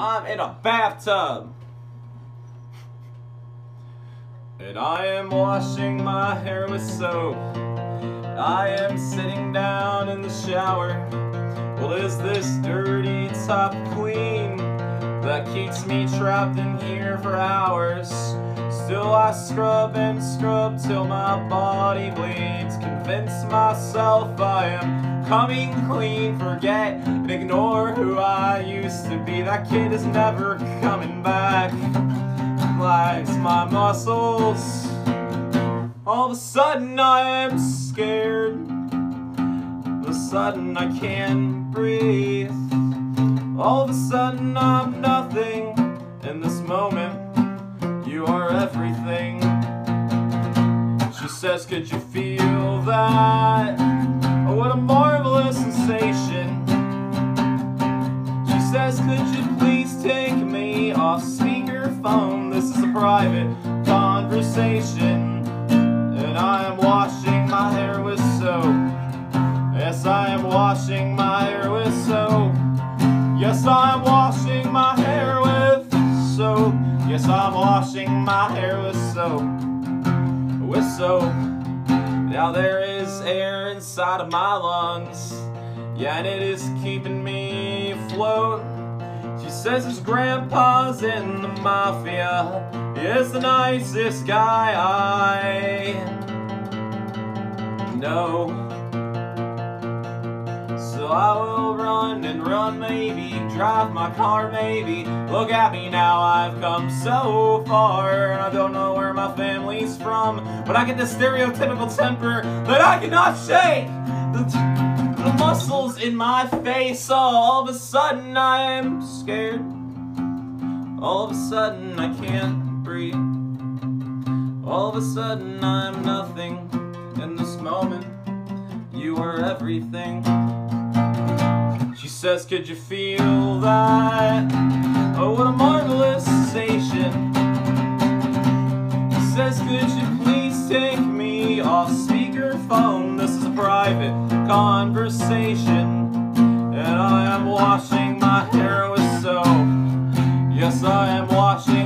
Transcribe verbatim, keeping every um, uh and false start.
I'm in a bathtub. And I am washing my hair with soap. I am sitting down in the shower. Well, is this dirty top clean? That keeps me trapped in here for hours. Still I scrub and scrub till my body bleeds. Convince myself I am coming clean. Forget and ignore who I used to be. That kid is never coming back. Likes my muscles. All of a sudden I am scared. All of a sudden I can't breathe. All of a sudden I'm nothing. In this moment, you are everything. She says, could you feel that? Oh, what a marvelous sensation. She says, could you please take me off speakerphone? This is a private conversation. And I am washing my hair with soap. Yes, I am washing my hair with soap. Yes, I'm washing my hair with soap. Yes, I'm washing my hair with soap. With soap. Now there is air inside of my lungs. Yeah, and it is keeping me afloat. She says his grandpa's in the mafia. He is the nicest guy I know. So I will run and run maybe, drive my car maybe. Look at me now, I've come so far. And I don't know where my family's from, but I get this stereotypical temper that I cannot shake. The, the muscles in my face, oh, all of a sudden I'm scared. All of a sudden I can't breathe. All of a sudden I'm nothing. In this moment, you are everything. She says, could you feel that? Oh, what a marvelous sensation. She says, could you please take me off speakerphone? This is a private conversation. And I am washing my hair with soap. Yes, I am washing.